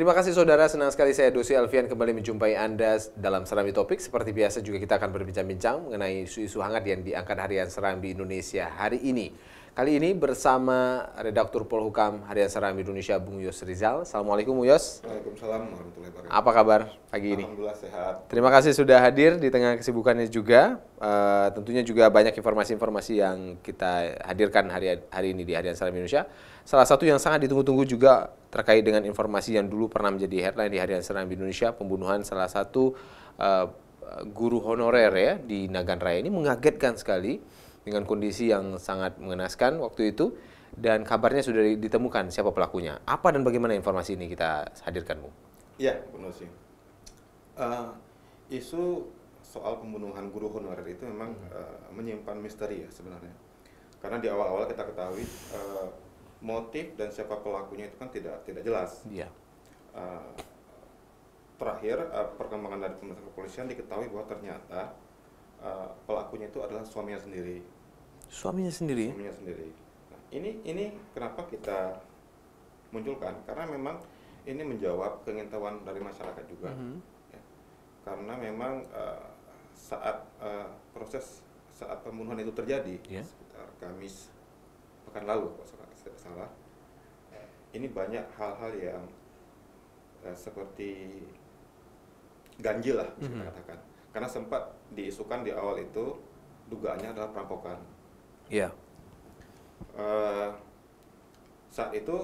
Terima kasih saudara, senang sekali saya Dodi Alfian kembali menjumpai Anda dalam Serambi Topik. Seperti biasa juga kita akan berbincang-bincang mengenai isu-isu hangat yang diangkat Harian Serambi Indonesia hari ini. Kali ini bersama Redaktur Polhukam Harian Serambi Indonesia, Bung Yos Rizal. Assalamualaikum, Bung Yos. Waalaikumsalam warahmatullahi wabarakatuh. Apa kabar pagi ini? Alhamdulillah sehat. Terima kasih sudah hadir di tengah kesibukannya juga. Tentunya juga banyak informasi-informasi yang kita hadirkan hari ini di Harian Serambi Indonesia. Salah satu yang sangat ditunggu-tunggu juga terkait dengan informasi yang dulu pernah menjadi headline di Harian Serambi Indonesia, pembunuhan salah satu guru honorer ya di Nagan Raya. Ini mengagetkan sekali, dengan kondisi yang sangat mengenaskan waktu itu, dan kabarnya sudah ditemukan siapa pelakunya. Apa dan bagaimana informasi ini kita hadirkan, Bu? Ya, benar sih. Isu soal pembunuhan guru honorer itu memang menyimpan misteri ya sebenarnya. Karena di awal-awal kita ketahui motif dan siapa pelakunya itu kan tidak jelas. Iya. Terakhir perkembangan dari pemerintah kepolisian diketahui bahwa ternyata pelakunya itu adalah suaminya sendiri. Suaminya sendiri? Suaminya sendiri. Nah, ini kenapa kita munculkan? Karena memang ini menjawab keingintahuan dari masyarakat juga. Ya. Karena memang saat pembunuhan itu terjadi, sekitar Kamis pekan lalu, kalau saya salah, ini banyak hal-hal yang seperti ganjil lah, bisa kita katakan. Karena sempat diisukan di awal itu dugaannya adalah perampokan. Iya. Saat itu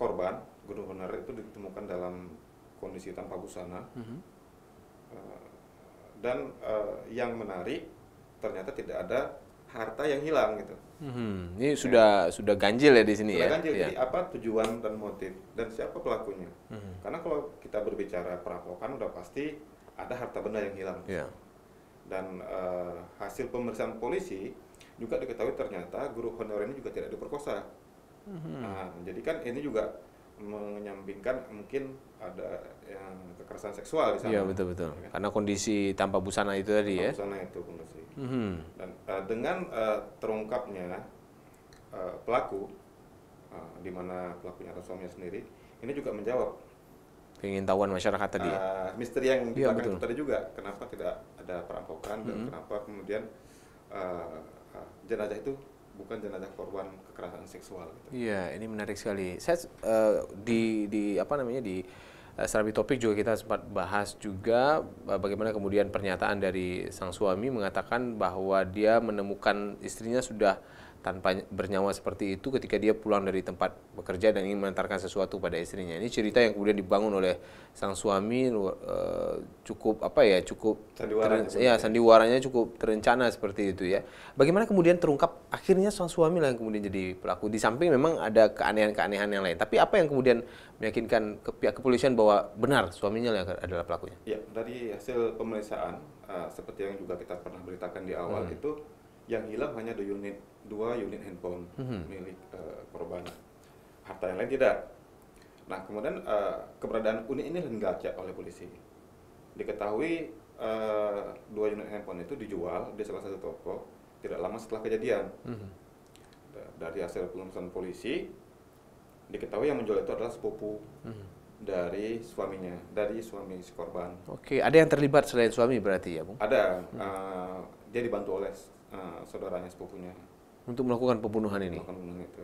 korban guru honorer itu ditemukan dalam kondisi tanpa busana. Dan yang menarik ternyata tidak ada harta yang hilang gitu. Ini sudah ganjil ya di sini ya. Sudah ganjil. Jadi apa tujuan dan motif dan siapa pelakunya? Karena kalau kita berbicara perampokan udah pasti ada harta benda yang hilang. Yeah. Dan hasil pemeriksaan polisi juga diketahui ternyata guru honorer ini juga tidak diperkosa. Nah, jadi kan ini juga menyampingkan mungkin ada yang kekerasan seksual di sana. Iya, betul-betul. Ya, kan? Karena kondisi tanpa busana itu tadi tanpa ya. Busana itu kondisi. Dan dengan terungkapnya pelaku, di mana pelakunya atau suaminya sendiri, ini juga menjawab pengingintahuan masyarakat tadi. Misteri yang kita akan tadi juga, kenapa tidak ada perampokan dan kenapa kemudian jenazah itu bukan jenazah korban kekerasan seksual. Gitu. Iya, ini menarik sekali. Saya di Serambi Topik juga kita sempat bahas juga bagaimana kemudian pernyataan dari sang suami mengatakan bahwa dia menemukan istrinya sudah tanpa bernyawa seperti itu ketika dia pulang dari tempat bekerja dan ingin mengantarkan sesuatu pada istrinya. Ini cerita yang kemudian dibangun oleh sang suami sandiwaranya cukup terencana seperti itu ya. Bagaimana kemudian terungkap akhirnya sang suami lah yang kemudian jadi pelaku. Di samping memang ada keanehan-keanehan yang lain. Tapi apa yang kemudian meyakinkan ke pihak kepolisian bahwa benar suaminya yang adalah pelakunya? Ya, dari hasil pemeriksaan seperti yang juga kita pernah beritakan di awal itu, yang hilang hanya dua unit handphone milik korban. Harta yang lain tidak. Nah, kemudian keberadaan unit ini dilacak oleh polisi. Diketahui 2 unit handphone itu dijual di salah satu toko tidak lama setelah kejadian. Dari hasil pemeriksaan polisi, diketahui yang menjual itu adalah sepupu dari suaminya, dari suami si korban. Oke, ada yang terlibat selain suami berarti ya, Bung? Ada. Dia dibantu oleh saudaranya sepupunya untuk melakukan pembunuhan ini. Melakukan itu.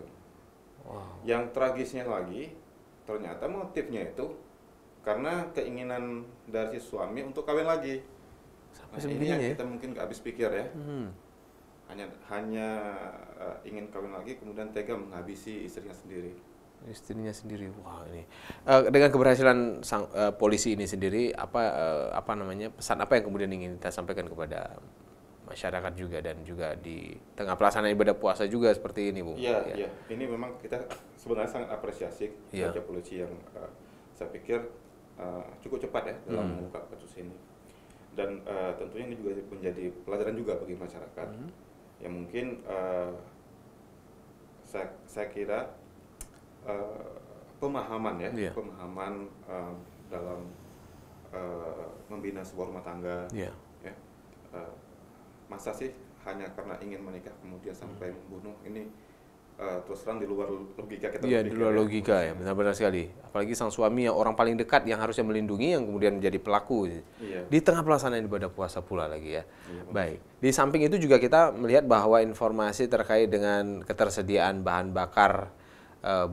Wow. Yang tragisnya lagi, ternyata motifnya itu karena keinginan dari si suami untuk kawin lagi. Nah, ini yang kita mungkin nggak habis pikir ya. Hanya ingin kawin lagi, kemudian tega menghabisi istrinya sendiri. Istrinya sendiri, wah ini. Dengan keberhasilan sang, polisi ini sendiri, pesan apa yang kemudian ingin kita sampaikan kepada masyarakat juga dan juga di tengah pelaksanaan ibadah puasa juga seperti ini, Bu? Iya, ya. Ini memang kita sebenarnya sangat apresiasi kerja polisi yang saya pikir cukup cepat ya dalam mengungkap kasus ini. Dan tentunya ini juga menjadi pelajaran juga bagi masyarakat yang mungkin saya kira pemahaman ya, pemahaman dalam membina sebuah rumah tangga. Ya, masa sih hanya karena ingin menikah kemudian sampai membunuh, ini terus terang di luar logika kita. Iya, di luar logika ya, benar-benar sekali. Apalagi sang suami yang orang paling dekat yang harusnya melindungi, yang kemudian menjadi pelaku. Iya. Di tengah pelaksanaan ibadah puasa pula lagi ya. Iya, baik. Di samping itu juga kita melihat bahwa informasi terkait dengan ketersediaan bahan bakar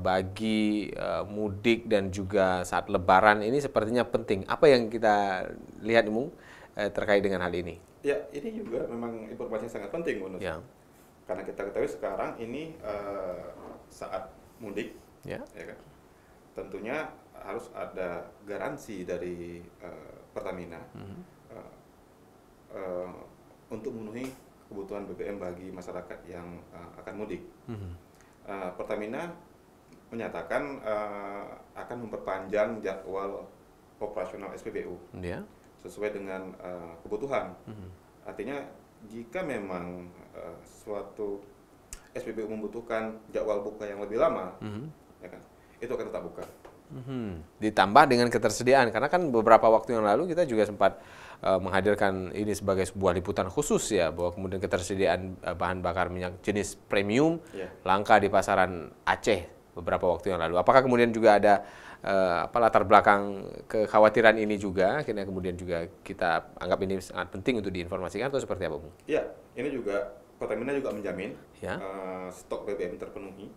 bagi mudik dan juga saat lebaran ini sepertinya penting. Apa yang kita lihat, Imung, terkait dengan hal ini? Ya, ini juga memang informasinya sangat penting, menurut saya. Karena kita ketahui sekarang ini saat mudik, ya kan? Tentunya harus ada garansi dari Pertamina untuk memenuhi kebutuhan BBM bagi masyarakat yang akan mudik. Pertamina menyatakan akan memperpanjang jadwal operasional SPBU sesuai dengan kebutuhan. Artinya jika memang suatu SPBU membutuhkan jadwal buka yang lebih lama, ya kan, itu akan tetap buka. Ditambah dengan ketersediaan, karena kan beberapa waktu yang lalu kita juga sempat menghadirkan ini sebagai sebuah liputan khusus ya, bahwa kemudian ketersediaan bahan bakar minyak jenis premium langka di pasaran Aceh beberapa waktu yang lalu. Apakah kemudian juga ada latar belakang kekhawatiran ini juga, akhirnya kemudian juga kita anggap ini sangat penting untuk diinformasikan, atau seperti apa, Bung? Ya, ini juga Pertamina juga menjamin stok BBM terpenuhi.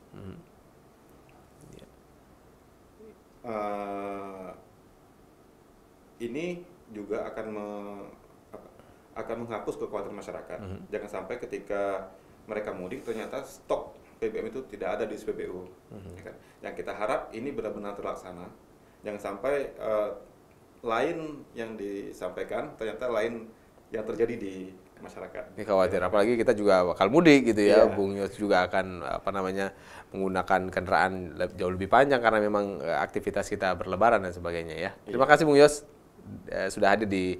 Ini juga akan menghapus kekhawatiran masyarakat. Jangan sampai ketika mereka mudik ternyata stok BBM itu tidak ada di SPBU. Ya kan? Yang kita harap ini benar-benar terlaksana. Jangan sampai lain yang disampaikan ternyata lain yang terjadi di masyarakat. Ini khawatir, apalagi kita juga bakal mudik gitu ya. Bung Yos juga akan menggunakan kendaraan jauh lebih panjang karena memang aktivitas kita berlebaran dan sebagainya ya. Terima kasih Bung Yos sudah hadir di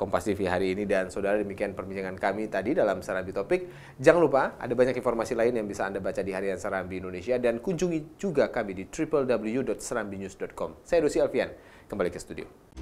Kompas TV hari ini, dan saudara demikian perbincangan kami tadi dalam Serambi Topik. Jangan lupa ada banyak informasi lain yang bisa Anda baca di Harian Serambi Indonesia, dan kunjungi juga kami di www.sarambinews.com. Saya Dodi Alfian, kembali ke studio.